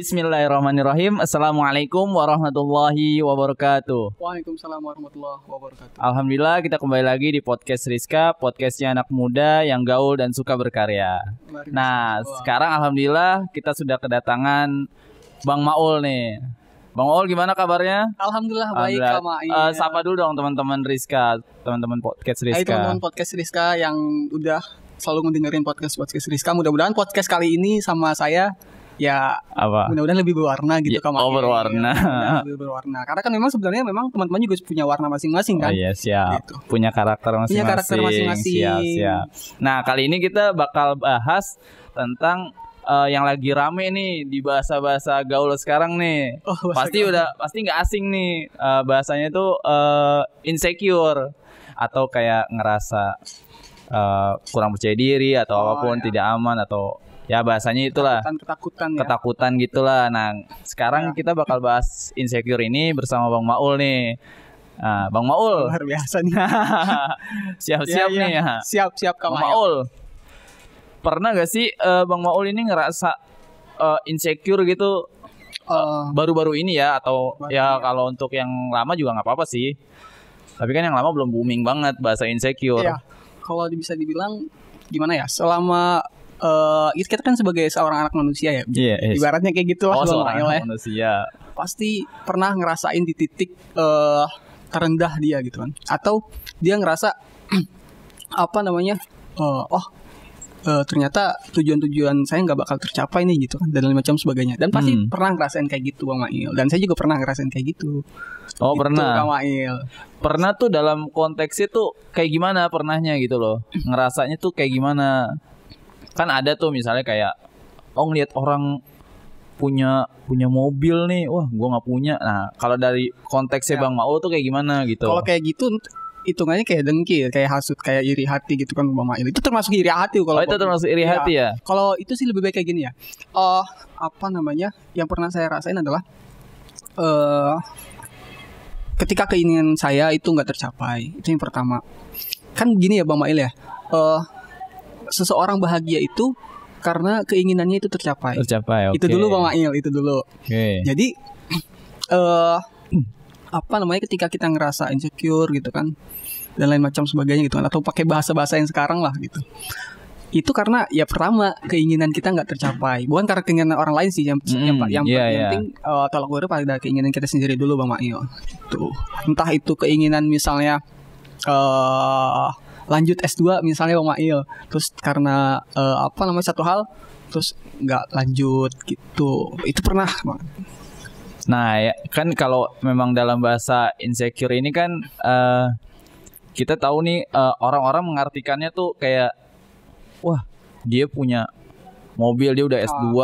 Bismillahirrahmanirrahim. Assalamualaikum warahmatullahi wabarakatuh. Waalaikumsalam warahmatullahi wabarakatuh. Alhamdulillah, kita kembali lagi di podcast Riska, podcastnya anak muda yang gaul dan suka berkarya. Nah, sekarang alhamdulillah kita sudah kedatangan Bang Maul nih. Bang Maul, gimana kabarnya? Alhamdulillah baik, Kak. Sapa dulu dong teman-teman Riska, teman-teman podcast Riska. Hai teman-teman podcast Riska yang udah selalu mendengarin podcast Riska. Mudah-mudahan podcast kali ini sama saya ya mudah-mudahan lebih berwarna gitu, Kak. Oh, berwarna. Ya, lebih berwarna. Karena kan memang sebenarnya memang teman-teman juga punya warna masing-masing kan. Oh iya, siap. Gitu. Punya karakter masing-masing. Punya karakter masing-masing. Siap. Nah, kali ini kita bakal bahas tentang yang lagi rame nih di bahasa-bahasa gaul sekarang nih. Pasti nggak asing nih bahasanya itu insecure atau kayak ngerasa kurang percaya diri atau apapun tidak aman atau ya bahasanya itulah ketakutan ya. Gitulah. Nah sekarang kita bakal bahas insecure ini bersama Bang Maul nih. Bang Maul luar biasa nih. Siap-siap nih ya. Siap-siap Kak Maul. Pernah gak sih Bang Maul ini ngerasa insecure gitu baru-baru ini ya? Atau ya kalau untuk yang lama juga gak apa-apa sih. Tapi kan yang lama belum booming banget bahasa insecure. Iya, kalau bisa dibilang gimana ya, selama kita kan sebagai seorang anak manusia ya, ibaratnya kayak gitu lah. Seorang anak manusia pasti pernah ngerasain di titik terendah dia gitu kan. Atau dia ngerasa ternyata tujuan-tujuan saya nggak bakal tercapai nih gitu kan, dan lain macam sebagainya. Dan pasti pernah ngerasain kayak gitu Bang Mail, dan saya juga pernah ngerasain kayak gitu. Oh gitu, pernah Bang Mail. Pernah tuh dalam konteksnya tuh kayak gimana pernahnya gitu loh, ngerasanya tuh kayak gimana? Kan ada tuh misalnya kayak ngeliat orang punya mobil nih, wah gue nggak punya. Nah kalau dari konteksnya Bang Maul tuh kayak gimana gitu? Kalau kayak gitu hitungannya kayak dengki, kayak hasut, kayak iri hati gitu kan Bang Mail. Itu termasuk iri hati. Kalau itu termasuk iri hati ya. Kalau itu sih lebih baik kayak gini ya. Yang pernah saya rasain adalah ketika keinginan saya itu nggak tercapai. Itu yang pertama. Kan gini ya Bang Mail ya. Seseorang bahagia itu karena keinginannya itu tercapai. Itu dulu Bang Mail, itu dulu. Okay. Jadi ketika kita ngerasa insecure gitu kan dan lain macam sebagainya gitu kan, atau pakai bahasa-bahasa yang sekarang lah gitu, itu karena ya pertama keinginan kita nggak tercapai, bukan karena keinginan orang lain sih yang penting tolak ukur pada keinginan kita sendiri dulu Bang Mail gitu. Entah itu keinginan misalnya lanjut S2 misalnya Bang Mail, terus karena satu hal terus nggak lanjut gitu. Itu pernah Bang. Nah ya, kan kalau memang dalam bahasa insecure ini kan kita tahu nih orang-orang mengartikannya tuh kayak, wah dia punya mobil, dia udah S2,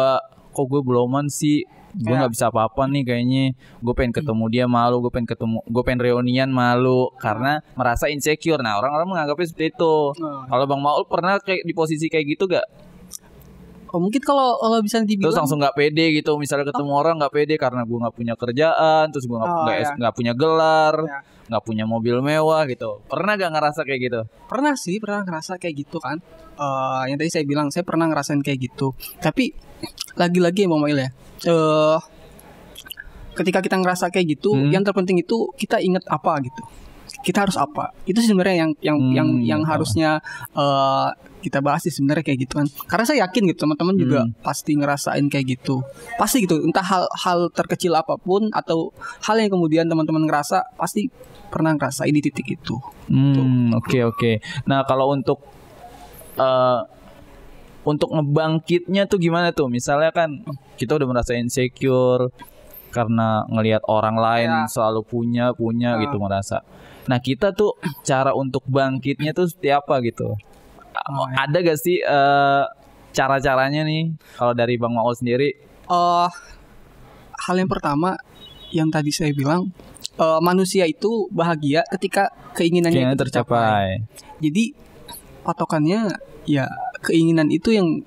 kok gue beloman sih, gue nggak bisa apa-apa nih kayaknya, gue pengen ketemu dia malu, gue pengen reunian malu karena merasa insecure. Nah orang-orang menganggapnya seperti itu. Kalau Bang Maul pernah kayak di posisi kayak gitu gak? Oh mungkin kalau bisa dibilang terus langsung nggak pede gitu, misalnya ketemu orang nggak pede karena gue nggak punya kerjaan, terus gue nggak punya gelar, nggak punya mobil mewah gitu. Pernah gak ngerasa kayak gitu? Pernah sih, pernah ngerasa kayak gitu kan. Yang tadi saya bilang saya pernah ngerasain kayak gitu. Tapi lagi-lagi Bang Mail ya, ketika kita ngerasa kayak gitu, yang terpenting itu kita ingat apa gitu. Kita harus apa? Itu sebenarnya yang harusnya kita bahas sih sebenarnya kayak gitu kan. Karena saya yakin gitu teman-teman juga pasti ngerasain kayak gitu. Pasti gitu, entah hal terkecil apapun atau hal yang kemudian teman-teman ngerasa, pasti pernah ngerasain di titik itu. Oke. Nah, kalau untuk ngebangkitnya tuh gimana tuh? Misalnya kan kita udah merasa insecure karena ngelihat orang lain selalu punya gitu merasa. Nah kita tuh cara untuk bangkitnya tuh seperti apa gitu? Ada gak sih cara-caranya nih kalau dari Bang Maul sendiri? Hal yang pertama yang tadi saya bilang, manusia itu bahagia ketika keinginannya itu tercapai. Jadi patokannya ya keinginan itu yang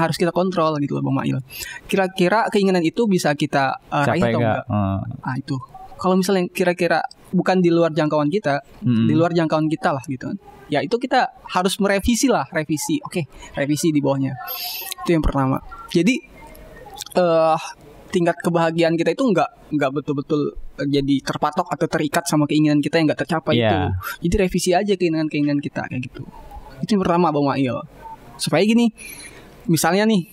harus kita kontrol gitu loh Bang Mail. Kira-kira keinginan itu bisa kita raih atau enggak? Itu kalau misalnya kira-kira bukan di luar jangkauan kita, di luar jangkauan kita lah gitu kan, ya itu kita harus revisi di bawahnya. Itu yang pertama. Jadi tingkat kebahagiaan kita itu nggak betul-betul jadi terpatok atau terikat sama keinginan kita yang nggak tercapai yeah. itu. Jadi revisi aja keinginan-keinginan kita kayak gitu. Itu yang pertama Bang Mail. Supaya gini, misalnya nih,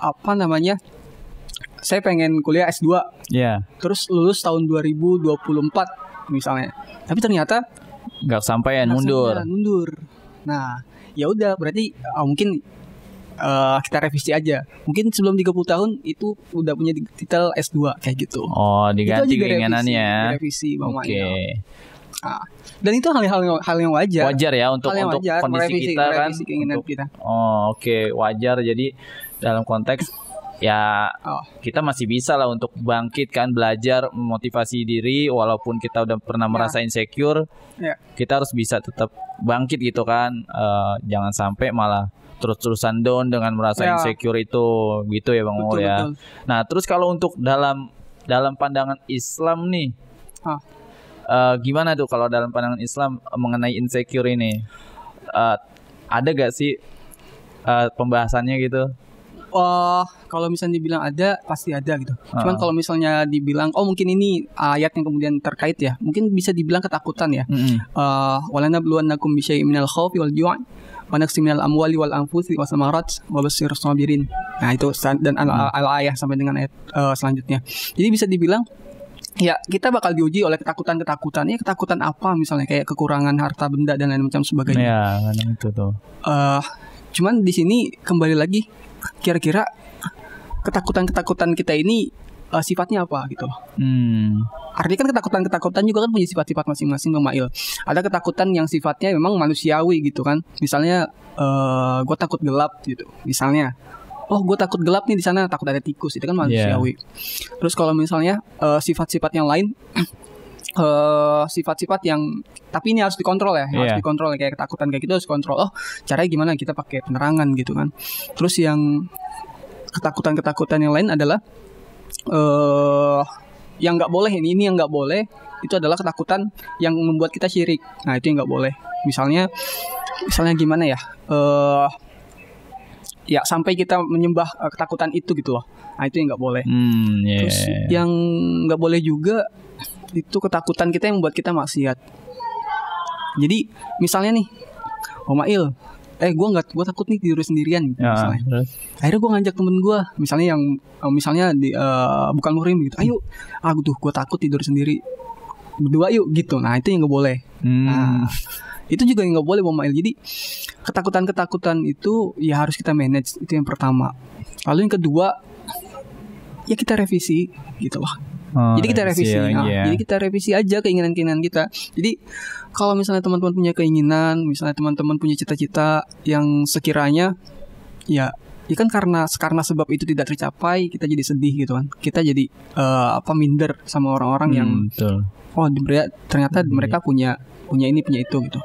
apa namanya? Saya pengen kuliah S2, yeah. terus lulus tahun 2024 misalnya. Tapi ternyata nggak kesampaian, mundur. Nah, ya udah berarti mungkin. Kita revisi aja. Mungkin sebelum 30 tahun itu udah punya titel S2 kayak gitu. Oh, diganti keinginannya. Revisi Bang Mail. Okay. Nah, dan itu hal yang wajar. Wajar ya untuk wajar, kondisi merevisi, kita kan. Untuk, kita. Oh, oke, okay. Wajar. Jadi dalam konteks ya kita masih bisa lah untuk bangkit kan, belajar memotivasi diri walaupun kita udah pernah merasa insecure. Ya. Kita harus bisa tetap bangkit gitu kan. Jangan sampai malah terus-terusan down dengan merasa insecure itu gitu ya Bang Maul ya. Betul. Nah, terus kalau untuk dalam pandangan Islam nih. Gimana tuh kalau dalam pandangan Islam mengenai insecure ini? Ada gak sih pembahasannya gitu? Kalau misalnya dibilang ada, pasti ada gitu. Cuman kalau misalnya dibilang mungkin ini ayat yang kemudian terkait ya, mungkin bisa dibilang ketakutan ya. Walana bluwannakum bisyai'im minal khaufi wal ju'i wa naqsim minal amwali wal anfusi wasamarats wabashshir sabirin. Nah itu dan al-ayah sampai dengan ayat selanjutnya. Jadi bisa dibilang ya kita bakal diuji oleh ketakutan-ketakutan. Ya ketakutan apa misalnya kayak kekurangan harta benda dan lain macam sebagainya. Iya, kan itu tuh. Cuman di sini kembali lagi kira-kira ketakutan-ketakutan kita ini sifatnya apa gitu. Artinya kan ketakutan-ketakutan juga kan punya sifat-sifat masing-masing Bang Mail. Ada ketakutan yang sifatnya memang manusiawi gitu kan. Misalnya gue takut gelap gitu. Misalnya gue takut gelap nih di sana, takut ada tikus, itu kan manusiawi. Terus kalau misalnya sifat-sifat yang lain sifat-sifat yang tapi ini harus dikontrol ya, harus dikontrol kayak ketakutan kayak gitu harus kontrol. Caranya gimana? Kita pakai penerangan gitu kan. Terus yang ketakutan-ketakutan yang lain adalah yang nggak boleh ini yang nggak boleh itu adalah ketakutan yang membuat kita syirik. Nah itu yang nggak boleh. Misalnya gimana ya? Ya sampai kita menyembah ketakutan itu gitu loh. Nah itu yang nggak boleh. Terus yang nggak boleh juga itu ketakutan kita yang membuat kita maksiat. Jadi misalnya nih, Bang Mail, gue takut nih tidur sendirian gitu, misalnya. Akhirnya gue ngajak temen gue, misalnya yang di bukan muhrim gitu. Ayo, gue takut tidur sendiri. Berdua yuk gitu. Nah itu yang nggak boleh. Nah, itu juga yang nggak boleh Bang Mail. Jadi ketakutan-ketakutan itu ya harus kita manage. Itu yang pertama. Lalu yang kedua, ya kita revisi gitu loh. Jadi kita revisi, jadi kita revisi aja keinginan-keinginan kita. Jadi kalau misalnya teman-teman punya keinginan, misalnya teman-teman punya cita-cita yang sekiranya ya kan karena sebab itu tidak tercapai, kita jadi sedih gitu kan. Kita jadi minder sama orang-orang yang ternyata mereka punya ini punya itu gitu.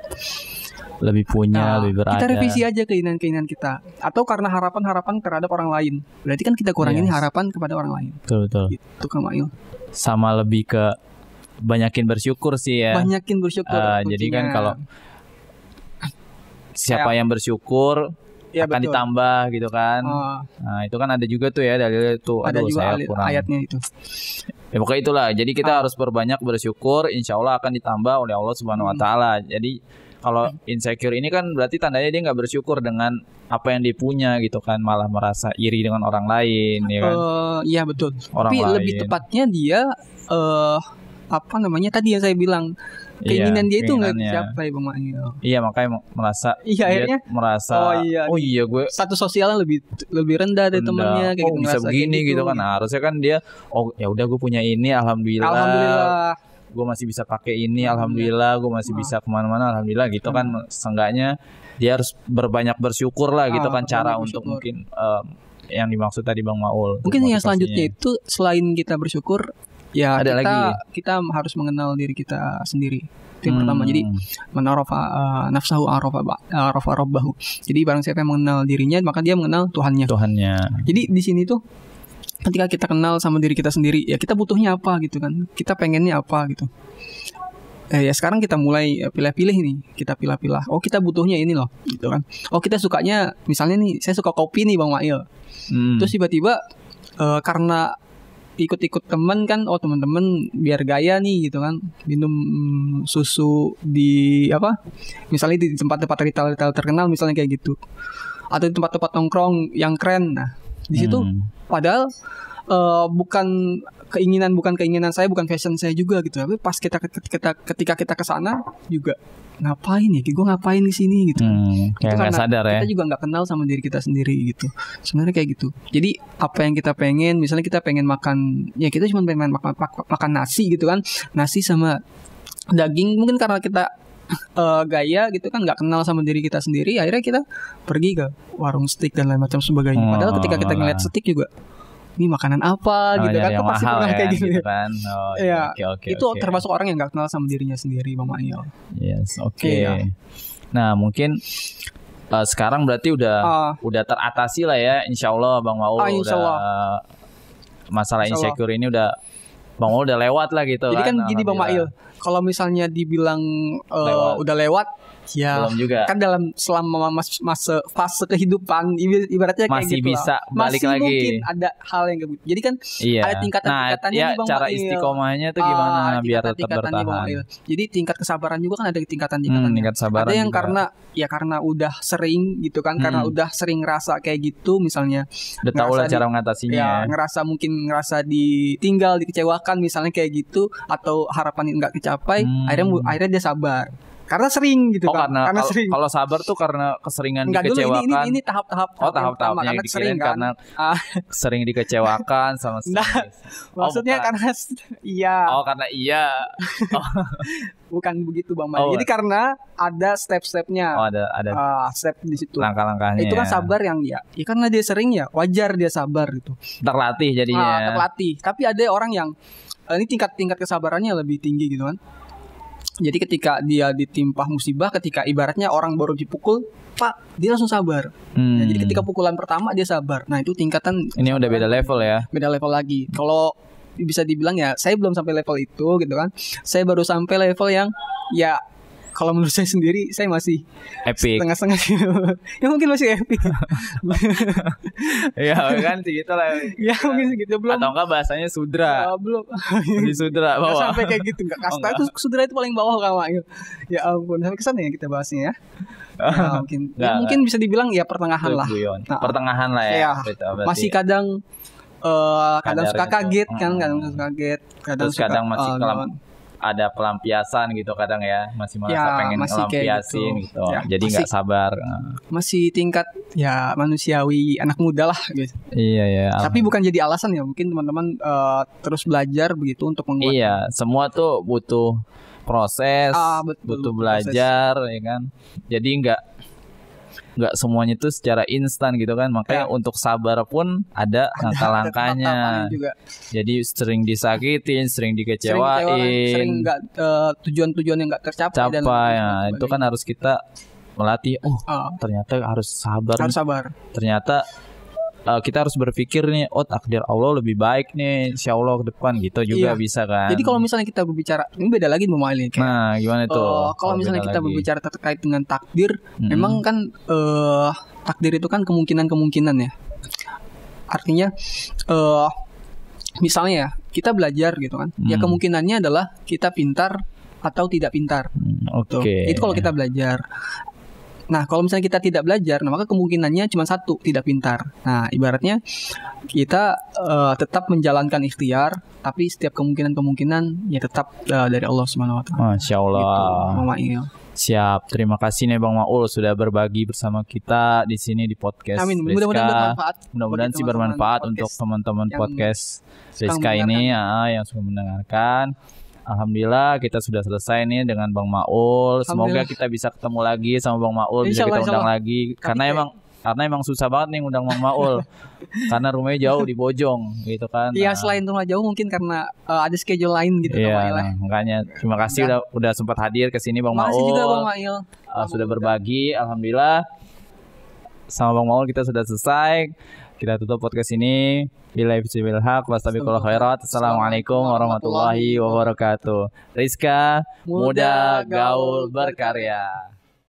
Lebih punya, lebih berada. Kita revisi aja keinginan-keinginan kita. Atau karena harapan-harapan terhadap orang lain. Berarti kan kita kurangin harapan kepada orang lain. Betul. Itu Kang Mail. Sama lebih ke banyakin bersyukur sih ya. Banyakin bersyukur. Jadi kan kalau siapa yang bersyukur akan ditambah gitu kan. Nah, itu kan ada juga tuh ya dalil itu. Ada juga ayatnya itu. Ya pokoknya itulah. Jadi kita harus perbanyak bersyukur. Insya Allah akan ditambah oleh Allah Subhanahu Wa Taala. Jadi kalau insecure ini kan berarti tandanya dia nggak bersyukur dengan apa yang dia punya gitu kan, malah merasa iri dengan orang lain, ya kan? Iya betul. Orang tapi lain. Lebih tepatnya dia tadi yang saya bilang keinginan dia itu nggak tercapai Bang Mail. Iya makanya merasa. Iya akhirnya. Merasa. Oh iya gue. Status sosialnya lebih rendah dari temannya. Kayak bisa begini gitu kan? Nah, harusnya kan dia ya udah gue punya ini, alhamdulillah. Gue masih bisa pakai ini, alhamdulillah. Gue masih bisa kemana-mana, alhamdulillah. Gitu kan, seenggaknya dia harus berbanyak bersyukur lah, gitu kan. Cara untuk mungkin yang dimaksud tadi Bang Maul. Mungkin yang selanjutnya itu selain kita bersyukur, ya ada kita harus mengenal diri kita sendiri. Itu yang pertama. Jadi manarofa nafsahu arafa robbahu. Jadi barang siapa yang mengenal dirinya, maka dia mengenal Tuhannya. Jadi di sini tuh ketika kita kenal sama diri kita sendiri, ya kita butuhnya apa gitu kan, kita pengennya apa gitu. Ya sekarang kita mulai pilih-pilih nih, kita pilih-pilih. Oh kita butuhnya ini loh, gitu kan. Oh kita sukanya, misalnya nih, saya suka kopi nih Bang Mail. Terus tiba-tiba karena ikut-ikut temen kan, oh temen-temen biar gaya nih gitu kan, minum susu di apa misalnya di tempat-tempat retail-retail terkenal misalnya kayak gitu, atau di tempat-tempat nongkrong yang keren. Nah di situ padahal bukan keinginan saya, bukan fashion saya juga gitu, tapi pas ketika kita kesana juga ngapain ya, gue ngapain di sini gitu. Itu karena sadar, kita juga nggak kenal sama diri kita sendiri gitu. Sebenarnya kayak gitu. Jadi apa yang kita pengen, misalnya kita pengen makan, ya kita cuma pengen makan nasi gitu kan, nasi sama daging, mungkin karena kita gaya gitu kan, nggak kenal sama diri kita sendiri, akhirnya kita pergi ke warung steak dan lain macam sebagainya. Padahal ketika kita ngeliat steak juga, ini makanan apa gitu kan, kok pasti pernah kayak gitu kan. Oh, ya, okay, itu okay. Termasuk orang yang gak kenal sama dirinya sendiri, Bang Mail. Yes, oke. Okay. Yeah. Nah mungkin sekarang berarti udah teratasi lah ya, insya Allah Bang Maul. Insya Allah. Udah masalah insecure ini udah Bang Maul udah lewat lah gitu. Jadi kan gini Bang Mail, kalau misalnya dibilang lewat. Udah lewat, ya belum juga. Kan dalam selama masa fase kehidupan ibaratnya kayak masih gitu bisa lah. Balik masih lagi. Mungkin ada hal yang jadi kan ada tingkatan-tingkatannya nih Bang Mail. Cara istiqomahnya tuh gimana biar tetap bertahan. Jadi tingkat kesabaran juga kan ada tingkatan-tingkatannya. Ada yang juga. karena udah sering gitu kan, karena udah sering ngerasa kayak gitu misalnya. Udah tahu lah cara mengatasinya. Ya, ngerasa ditinggal, dikecewakan misalnya kayak gitu, atau harapan enggak tercapai, akhirnya dia sabar. Karena sering gitu kan. Karena sering. Kalau sabar tuh karena keseringan dikecewakan. Enggak, ini tahap-tahap. Oh, tahap-tahapnya yang sering kan. Karena sering dikecewakan sama sering. Nah, maksudnya karena iya. Oh, karena iya. Oh. Bukan begitu Bang Mail. Jadi karena ada step-stepnya. Oh, ada. Step di situ. Langkah-langkahnya. Itu kan sabar yang ya karena dia sering ya, wajar dia sabar gitu. Terlatih jadinya. Terlatih. Tapi ada orang yang ini tingkat kesabarannya lebih tinggi gitu kan. Jadi ketika dia ditimpa musibah, ketika ibaratnya orang baru dipukul, Pak, dia langsung sabar. Nah, jadi ketika pukulan pertama dia sabar. Nah itu tingkatan. Ini udah beda level ya. Beda level lagi. Kalau bisa dibilang ya, saya belum sampai level itu gitu kan. Saya baru sampai level yang ya, kalau menurut saya sendiri, saya masih epic. Setengah-setengah gitu. Ya mungkin masih epic. Ya kan segitu lah. Ya mungkin segitu belum. Atau enggak bahasanya sudra. Belum. Di sudra bawah. Nggak sampai kayak gitu enggak. Kasta itu sudra itu paling bawah kan, Mak. Ya ampun, sampai kesana ya kita bahasnya ya. Nah, mungkin bisa dibilang ya pertengahan lah. Pertengahan lah ya. Masih kadang suka kaget kan, kadang masih kelamaan. Ada pelampiasan gitu kadang ya, masih merasa pengen pelampiasin gitu. Ya, jadi nggak sabar. Masih tingkat ya manusiawi anak muda lah gitu. Iya. Tapi bukan jadi alasan ya, mungkin teman-teman terus belajar begitu untuk menguatkan. Iya, semua tuh butuh proses, butuh belajar proses. Ya kan. Jadi nggak semuanya itu secara instan gitu kan, makanya untuk sabar pun ada langkah-langkahnya. Jadi sering disakitin, sering dikecewain, sering nggak tujuan-tujuan yang nggak tercapai dan itu kan harus kita melatih. Ternyata harus sabar. Ternyata kita harus berpikir nih, takdir Allah lebih baik nih, insya Allah ke depan gitu juga bisa kan. Jadi kalau misalnya kita berbicara, ini beda lagi memahami. Nah, gimana itu? Kalau misalnya kita berbicara terkait dengan takdir, memang kan takdir itu kan kemungkinan-kemungkinan ya. Artinya, misalnya kita belajar gitu kan, ya kemungkinannya adalah kita pintar atau tidak pintar. Oke. Itu kalau kita belajar. Nah, kalau misalnya kita tidak belajar, maka kemungkinannya cuma satu, tidak pintar. Nah, ibaratnya kita tetap menjalankan ikhtiar, tapi setiap kemungkinan-kemungkinan ya tetap dari Allah SWT. Masya Allah. Gitu. Siap, terima kasih nih Bang Maul sudah berbagi bersama kita di sini di podcast. Amin. Riska. Mudah-mudahan bermanfaat. Mudah-mudahan sih bermanfaat untuk teman-teman podcast Riska ini yang sudah mendengarkan. Alhamdulillah kita sudah selesai nih dengan Bang Maul. Semoga kita bisa ketemu lagi sama Bang Maul, bisa kita undang lagi. Karena emang susah banget nih ngundang Bang Maul. Karena rumahnya jauh di Bojong gitu kan. Iya, selain rumah jauh mungkin karena ada schedule lain gitu Bang Mail. Makanya terima kasih udah sempat hadir ke sini Bang Maul. Makasih juga Bang Mail. Sudah berbagi, alhamdulillah. Sama Bang Maul kita sudah selesai. Kita tutup podcast ini. Bila bismil haq wastabiqul khairat. Assalamualaikum warahmatullahi wabarakatuh. Riska, muda gaul berkarya.